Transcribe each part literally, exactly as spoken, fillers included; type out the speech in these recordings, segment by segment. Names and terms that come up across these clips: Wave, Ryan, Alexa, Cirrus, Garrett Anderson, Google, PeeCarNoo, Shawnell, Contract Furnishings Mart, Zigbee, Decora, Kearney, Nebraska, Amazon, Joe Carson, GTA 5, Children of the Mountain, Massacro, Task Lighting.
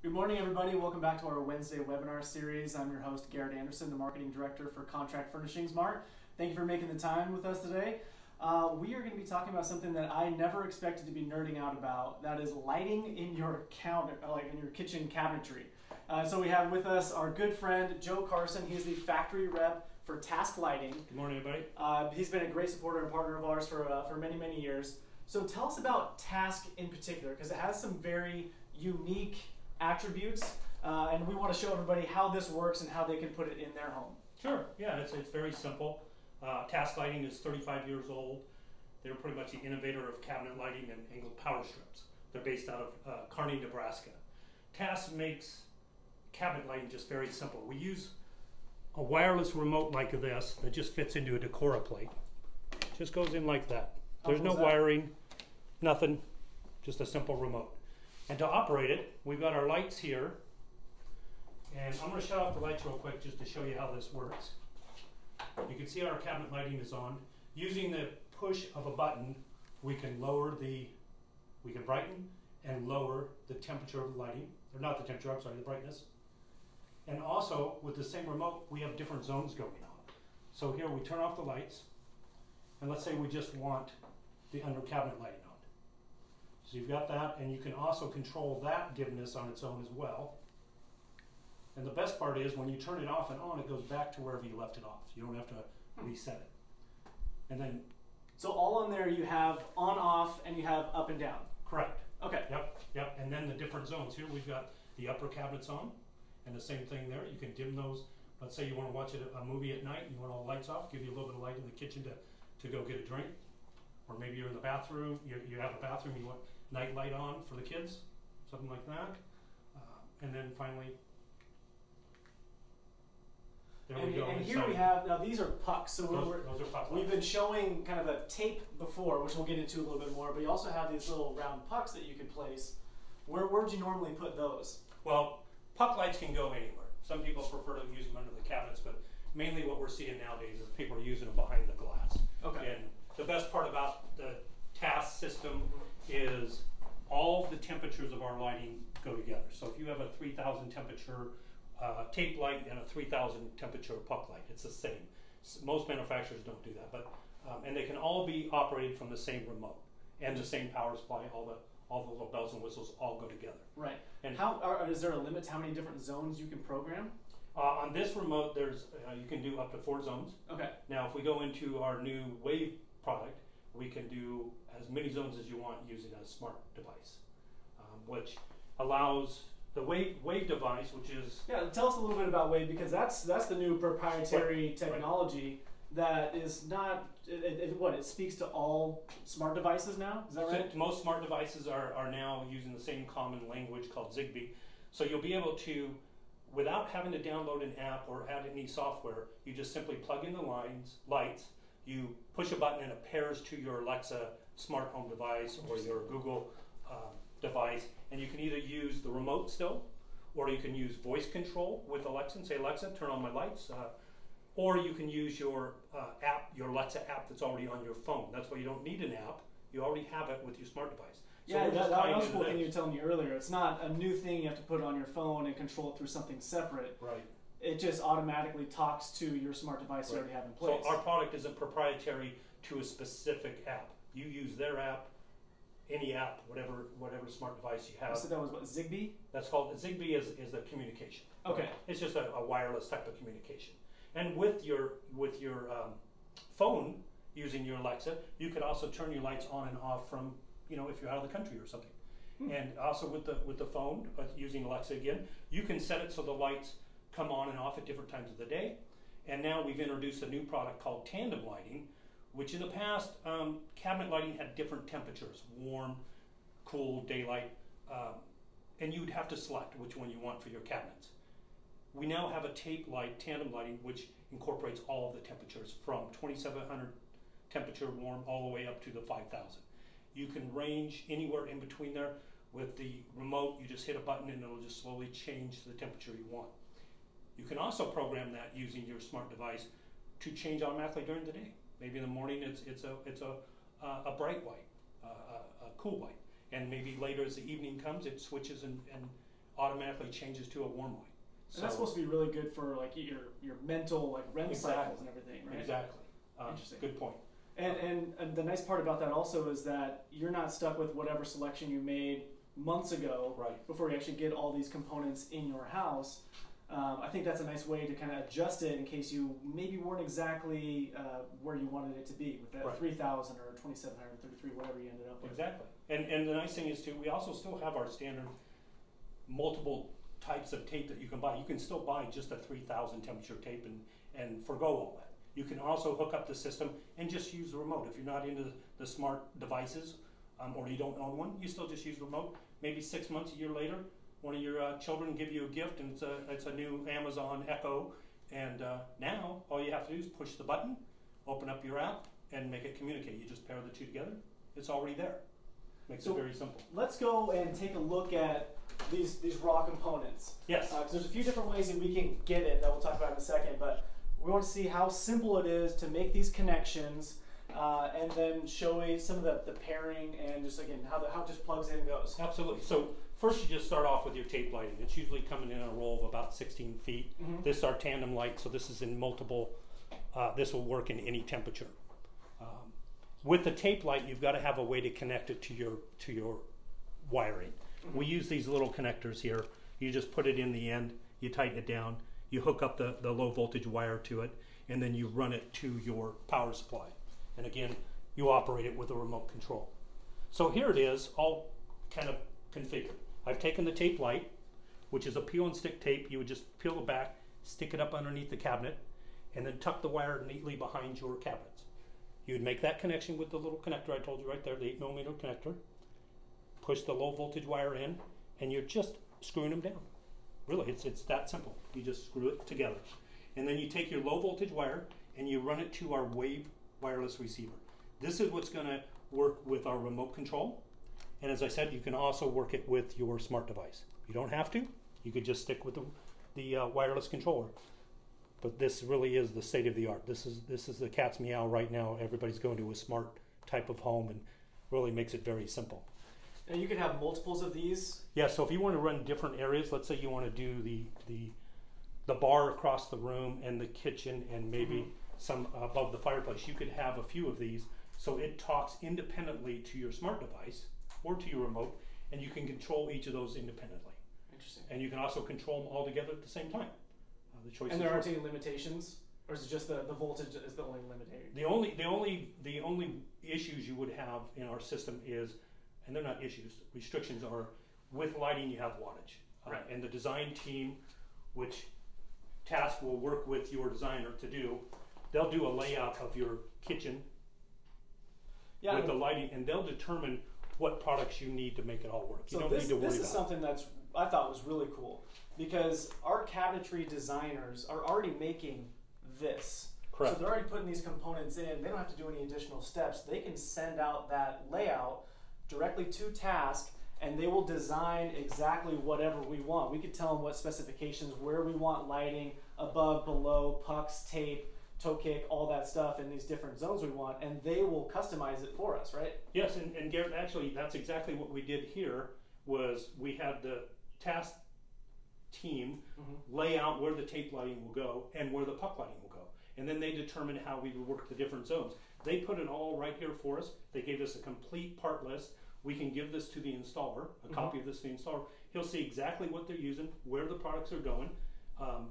Good morning, everybody. Welcome back to our Wednesday webinar series. I'm your host, Garrett Anderson, the Marketing Director for Contract Furnishings Mart. Thank you for making the time with us today. Uh, we are going to be talking about something that I never expected to be nerding out about. That is lighting in your counter, like in your kitchen cabinetry. Uh, so we have with us our good friend, Joe Carson. He's the factory rep for Task Lighting. Good morning, everybody. Uh, he's been a great supporter and partner of ours for, uh, for many, many years. So tell us about Task in particular, because it has some very unique attributes, uh, and we want to show everybody how this works and how they can put it in their home. Sure, yeah, it's, it's very simple. Uh, Task Lighting is thirty-five years old. They're pretty much the innovator of cabinet lighting and angled power strips. They're based out of uh, Kearney, Nebraska. Task makes cabinet lighting just very simple. We use a wireless remote like this that just fits into a Decora plate. Just goes in like that. There's no wiring, nothing, just a simple remote. And to operate it, we've got our lights here. And I'm going to shut off the lights real quick just to show you how this works. You can see our cabinet lighting is on. Using the push of a button, we can lower the, we can brighten and lower the temperature of the lighting. Or not the temperature, I'm sorry, the brightness. And also, with the same remote, we have different zones going on. So here we turn off the lights. And let's say we just want the under cabinet lighting on. So you've got that, and you can also control that dimness on its own as well. And the best part is when you turn it off and on, it goes back to wherever you left it off. You don't have to reset it. And then, so all on there you have on, off, and you have up and down. Correct. Okay. Yep, yep. And then the different zones. Here we've got the upper cabinets on, and the same thing there. You can dim those. Let's say you want to watch a movie at night, and you want all the lights off, give you a little bit of light in the kitchen to, to go get a drink. Or maybe you're in the bathroom, you, you have a bathroom, you want night light on for the kids, something like that. Uh, and then finally, there and, we go. And here we have, now these are pucks. So those, we're, those are puck we've been showing kind of a tape before, which we'll get into a little bit more, but you also have these little round pucks that you can place. Where, where would you normally put those? Well, puck lights can go anywhere. Some people prefer to use them under the cabinets, but mainly what we're seeing nowadays is people are using them behind the glass. Okay. And the best part about the Task system is all the temperatures of our lighting go together. So if you have a three thousand temperature uh, tape light and a three thousand temperature puck light, it's the same. Most manufacturers don't do that, but um, and they can all be operated from the same remote and the same power supply. All the all the little bells and whistles all go together. Right. And how are, is there a limit to how many different zones you can program? Uh, on this remote, there's uh, you can do up to four zones. Okay. Now, if we go into our new Wave product, we can do as many zones as you want using a smart device, um, which allows the Wave Wave device, which is yeah. Tell us a little bit about Wave, because that's that's the new proprietary right. technology right. that is not it, it, what it speaks to all smart devices now. Is that right? So most smart devices are are now using the same common language called Zigbee. So you'll be able to, without having to download an app or add any software, you just simply plug in the lines lights. You push a button and it pairs to your Alexa smart home device or your Google um, device, and you can either use the remote still, or you can use voice control with Alexa and say, Alexa, turn on my lights, uh, or you can use your uh, app, your Alexa app that's already on your phone. That's why you don't need an app. You already have it with your smart device. So yeah, that, that was cool thing you were telling me earlier. It's not a new thing you have to put on your phone and control it through something separate. Right. It just automatically talks to your smart device right. you already have in place. So our product isn't proprietary to a specific app. You use their app, any app, whatever whatever smart device you have. So that was what, Zigbee? That's called, Zigbee is, is a communication. Okay. Right? It's just a, a wireless type of communication. And with your, with your um, phone, using your Alexa, you could also turn your lights on and off from, you know, if you're out of the country or something. Hmm. And also with the, with the phone, uh, using Alexa again, you can set it so the lights come on and off at different times of the day. And now we've introduced a new product called tandem lighting, which in the past, um, cabinet lighting had different temperatures, warm, cool, daylight, um, and you'd have to select which one you want for your cabinets. We now have a tape light, tandem lighting, which incorporates all of the temperatures from twenty-seven hundred temperature warm all the way up to the five thousand. You can range anywhere in between there. With the remote, you just hit a button and it'll just slowly change the temperature you want. You can also program that using your smart device to change automatically during the day. Maybe in the morning it's, it's, a, it's a, uh, a bright white, uh, a, a cool white. And maybe later as the evening comes, it switches and, and automatically changes to a warm light. So and that's supposed to be really good for like your your mental like REM exactly. cycles and everything, right? Exactly. Um, Interesting. Good point. And, and and the nice part about that also is that you're not stuck with whatever selection you made months ago right. before you actually get all these components in your house. Um, I think that's a nice way to kind of adjust it in case you maybe weren't exactly uh, where you wanted it to be with that right. three thousand or twenty-seven thirty-three, whatever you ended up with. Exactly. And, and the nice thing is, too, we also still have our standard multiple types of tape that you can buy. You can still buy just a three thousand temperature tape and, and forgo all that. You can also hook up the system and just use the remote. If you're not into the smart devices um, or you don't own one, you still just use the remote. Maybe six months, a year later, one of your uh, children give you a gift, and it's a, it's a new Amazon Echo, and uh, now all you have to do is push the button, open up your app, and make it communicate. You just pair the two together. It's already there. Makes so it very simple. Let's go and take a look at these, these raw components. Yes. Uh, 'cause there's a few different ways that we can get it that we'll talk about in a second, but we want to see how simple it is to make these connections uh, and then show you some of the, the pairing and just, again, how, the, how it just plugs in and goes. Absolutely. So first, you just start off with your tape lighting. It's usually coming in a roll of about sixteen feet. Mm-hmm. This is our tandem light, so this is in multiple, uh, this will work in any temperature. Um, with the tape light, you've got to have a way to connect it to your, to your wiring. Mm-hmm. We use these little connectors here. You just put it in the end, you tighten it down, you hook up the, the low voltage wire to it, and then you run it to your power supply. And again, you operate it with a remote control. So here it is, all kind of configured. I've taken the tape light, which is a peel and stick tape. You would just peel the back, stick it up underneath the cabinet, and then tuck the wire neatly behind your cabinets. You would make that connection with the little connector I told you right there, the eight millimeter connector. Push the low voltage wire in, and you're just screwing them down. Really, it's, it's that simple. You just screw it together. And then you take your low voltage wire and you run it to our Wave wireless receiver. This is what's gonna work with our remote control. And as I said, you can also work it with your smart device. You don't have to. You could just stick with the, the uh, wireless controller. But this really is the state of the art. This is, this is the cat's meow right now. Everybody's going to a smart type of home and really makes it very simple. And you can have multiples of these? Yeah, so if you want to run different areas, let's say you want to do the the, the bar across the room and the kitchen and maybe mm-hmm. some above the fireplace, you could have a few of these. So it talks independently to your smart device or to your remote, and you can control each of those independently. Interesting. And you can also control them all together at the same time. Uh, the choice. And there aren't any limitations? Or is it just the, the voltage is the only limitator? The only, the, only, the only issues you would have in our system is, and they're not issues, restrictions are, with lighting you have wattage. Uh, right. And the design team, which task will work with your designer to do, they'll do a layout of your kitchen yeah, with the lighting, and they'll determine what products you need to make it all work. You so don't this, need to worry about it. This is something that I thought was really cool, because our cabinetry designers are already making this. Correct. So they're already putting these components in. They don't have to do any additional steps. They can send out that layout directly to Task, and they will design exactly whatever we want. We could tell them what specifications, where we want lighting, above, below, pucks, tape, toe kick, all that stuff in these different zones we want, and they will customize it for us, right? Yes, and, and Garrett, actually, that's exactly what we did here, was we had the Task team mm-hmm. lay out where the tape lighting will go and where the puck lighting will go, and then they determined how we would work the different zones. They put it all right here for us. They gave us a complete part list. We can give this to the installer, a mm-hmm. copy of this to the installer. He'll see exactly what they're using, where the products are going, um,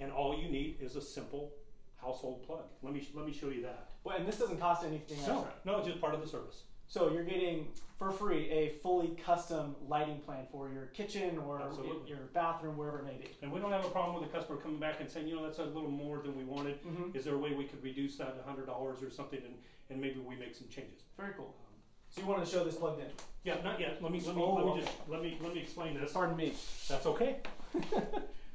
and all you need is a simple household plug. Let me let me show you that. Well, and this doesn't cost anything extra. No, no, it's just part of the service. So you're getting, for free, a fully custom lighting plan for your kitchen or Absolutely. your bathroom, wherever it may be. And we don't have a problem with a customer coming back and saying, you know, that's a little more than we wanted. Mm-hmm. Is there a way we could reduce that one hundred dollars or something, and, and maybe we make some changes? Very cool. Um, so you wanted to show this plugged in? Yeah, not yet. Let me, let me, oh, let me, just, let me, let me explain this. Pardon me. That's okay.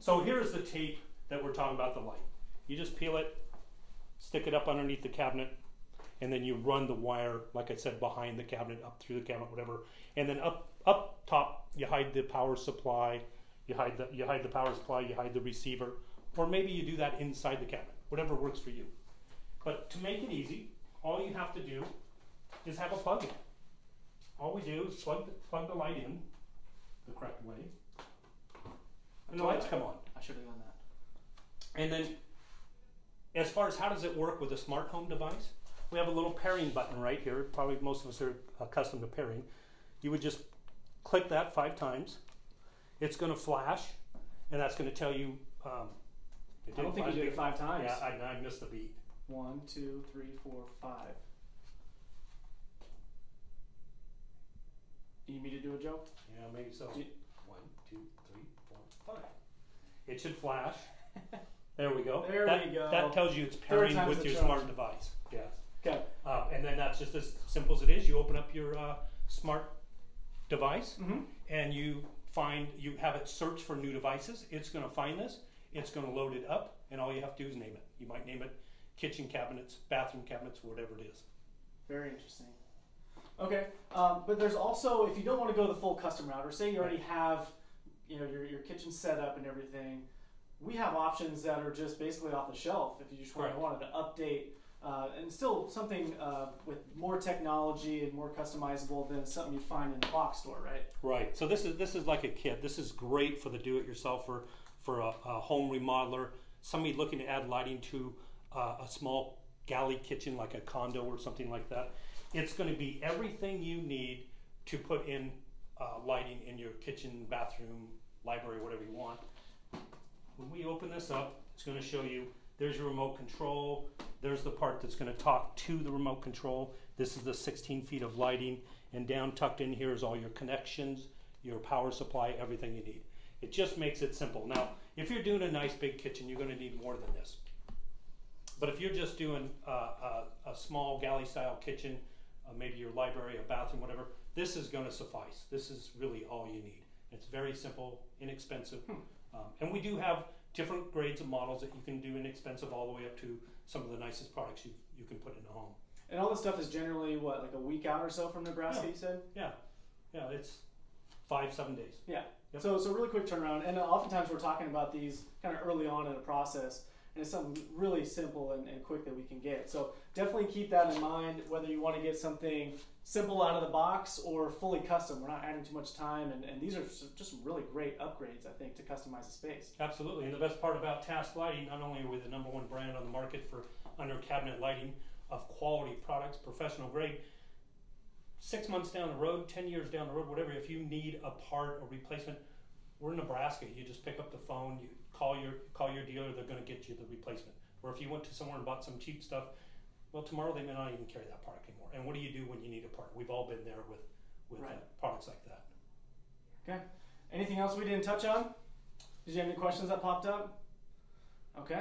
So here's the tape that we're talking about, the light. You just peel it, stick it up underneath the cabinet, and then you run the wire, like I said, behind the cabinet, up through the cabinet, whatever. And then up up top, you hide the power supply, you hide the, you hide the power supply, you hide the receiver, or maybe you do that inside the cabinet, whatever works for you. But to make it easy, all you have to do is have a plug in. All we do is plug the, plug the light in the correct way, lights come on. I should have done that. And then as far as how does it work with a smart home device, we have a little pairing button right here. Probably most of us are accustomed to pairing. You would just click that five times. It's going to flash, and that's going to tell you. Um, it I don't think you did it five times. Yeah, I, I missed the beat. One, two, three, four, five. Do you need me to do it, Joe? Yeah, maybe so. You, one, two, three, four, five. It should flash. There we go. There that, we go. That tells you it's pairing with your smart device. Yeah. Okay. Uh, and then that's just as simple as it is. You open up your uh, smart device, mm-hmm. and you find you have it search for new devices. It's going to find this. It's going to load it up, and all you have to do is name it. You might name it kitchen cabinets, bathroom cabinets, whatever it is. Very interesting. Okay, um, but there's also, if you don't want to go the full custom route, or say you already have, you know, your, your kitchen set up and everything, we have options that are just basically off the shelf if you just wanted, wanted to update. Uh, and still something uh, with more technology and more customizable than something you find in the box store, right? Right. So this is this is like a kit. This is great for the do-it-yourselfer, for a, a home remodeler, somebody looking to add lighting to uh, a small galley kitchen like a condo or something like that. It's going to be everything you need to put in uh, lighting in your kitchen, bathroom, library, whatever you want. When we open this up, it's going to show you there's your remote control. There's the part that's going to talk to the remote control. This is the sixteen feet of lighting, and down tucked in here is all your connections, your power supply, everything you need. It just makes it simple. Now, if you're doing a nice big kitchen, you're going to need more than this. But if you're just doing uh, a, a small galley-style kitchen, uh, maybe your library, a bathroom, whatever, this is going to suffice. This is really all you need. It's very simple, inexpensive, hmm. um, and we do have different grades of models that you can do inexpensive all the way up to some of the nicest products you, you can put in a home. And all this stuff is generally, what, like a week out or so from Nebraska, yeah. you said? Yeah. Yeah, it's five, seven days. Yeah. Yep. So, so really quick turnaround. And oftentimes we're talking about these kind of early on in the process, and it's something really simple and, and quick that we can get. So definitely keep that in mind, whether you want to get something simple out of the box or fully custom. We're not adding too much time, and, and these are just some really great upgrades, I think, to customize the space. Absolutely, and the best part about Task Lighting, not only are we the number one brand on the market for under-cabinet lighting of quality products, professional grade, six months down the road, ten years down the road, whatever, if you need a part or replacement, we're in Nebraska. You just pick up the phone, you call your call your dealer, they're going to get you the replacement. Or if you went to somewhere and bought some cheap stuff, well, tomorrow they may not even carry that product anymore. And what do you do when you need a part? We've all been there with, with right. uh, products like that. Okay. Anything else we didn't touch on? Did you have any questions that popped up? Okay.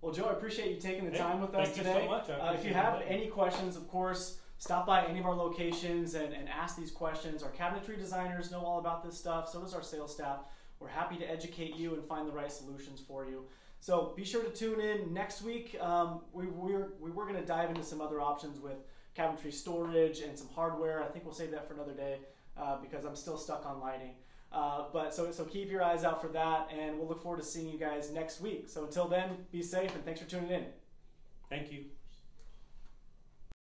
Well, Joe, I appreciate you taking the hey, time with us today. Thank you so much. I uh, if you have that. any questions, of course, stop by any of our locations and, and ask these questions. Our cabinetry designers know all about this stuff. So does our sales staff. We're happy to educate you and find the right solutions for you. So be sure to tune in next week. Um, we, we're, we were going to dive into some other options with cabinetry storage and some hardware. I think we'll save that for another day uh, because I'm still stuck on lighting. Uh, but so, so keep your eyes out for that, and we'll look forward to seeing you guys next week. So until then, be safe, and thanks for tuning in. Thank you.